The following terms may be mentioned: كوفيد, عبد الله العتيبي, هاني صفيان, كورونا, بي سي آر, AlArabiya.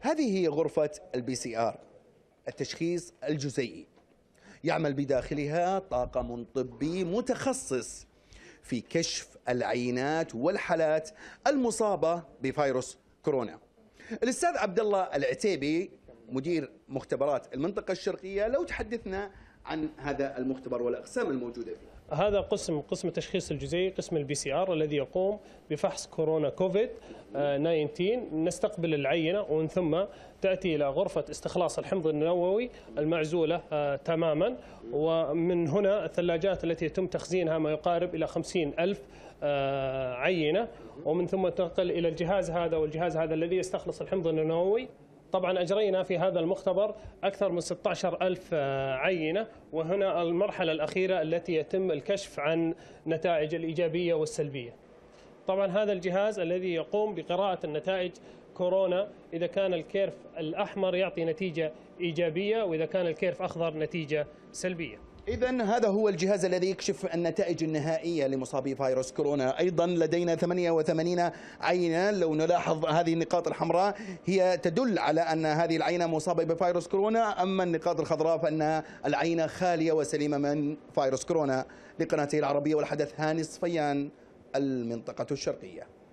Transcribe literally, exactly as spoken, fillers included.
هذه هي غرفة البي سي آر، التشخيص الجزيئي. يعمل بداخلها طاقم طبي متخصص في كشف العينات والحالات المصابة بفيروس كورونا. الأستاذ عبد الله العتيبي مدير مختبرات المنطقة الشرقية، لو تحدثنا عن هذا المختبر والأقسام الموجودة فيه. هذا قسم قسم التشخيص الجزيئي، قسم البي سي آر الذي يقوم بفحص كورونا كوفيد تسعة عشر. نستقبل العينة ومن ثم تأتي إلى غرفة استخلاص الحمض النووي المعزولة تماما، ومن هنا الثلاجات التي يتم تخزينها ما يقارب إلى خمسين ألف عينة، ومن ثم تنقل إلى الجهاز هذا، والجهاز هذا الذي يستخلص الحمض النووي. طبعا أجرينا في هذا المختبر أكثر من ستة عشر ألف عينة، وهنا المرحلة الأخيرة التي يتم الكشف عن نتائج الإيجابية والسلبية. طبعا هذا الجهاز الذي يقوم بقراءة النتائج كورونا، إذا كان الكيرف الأحمر يعطي نتيجة إيجابية، وإذا كان الكيرف أخضر نتيجة سلبية. إذن هذا هو الجهاز الذي يكشف النتائج النهائية لمصابي فيروس كورونا. أيضا لدينا ثمانية وثمانين عينة، لو نلاحظ هذه النقاط الحمراء هي تدل على أن هذه العينة مصابة بفيروس كورونا، أما النقاط الخضراء فإن العينة خالية وسليمة من فيروس كورونا. لقناة العربية والحدث، هاني صفيان، المنطقة الشرقية.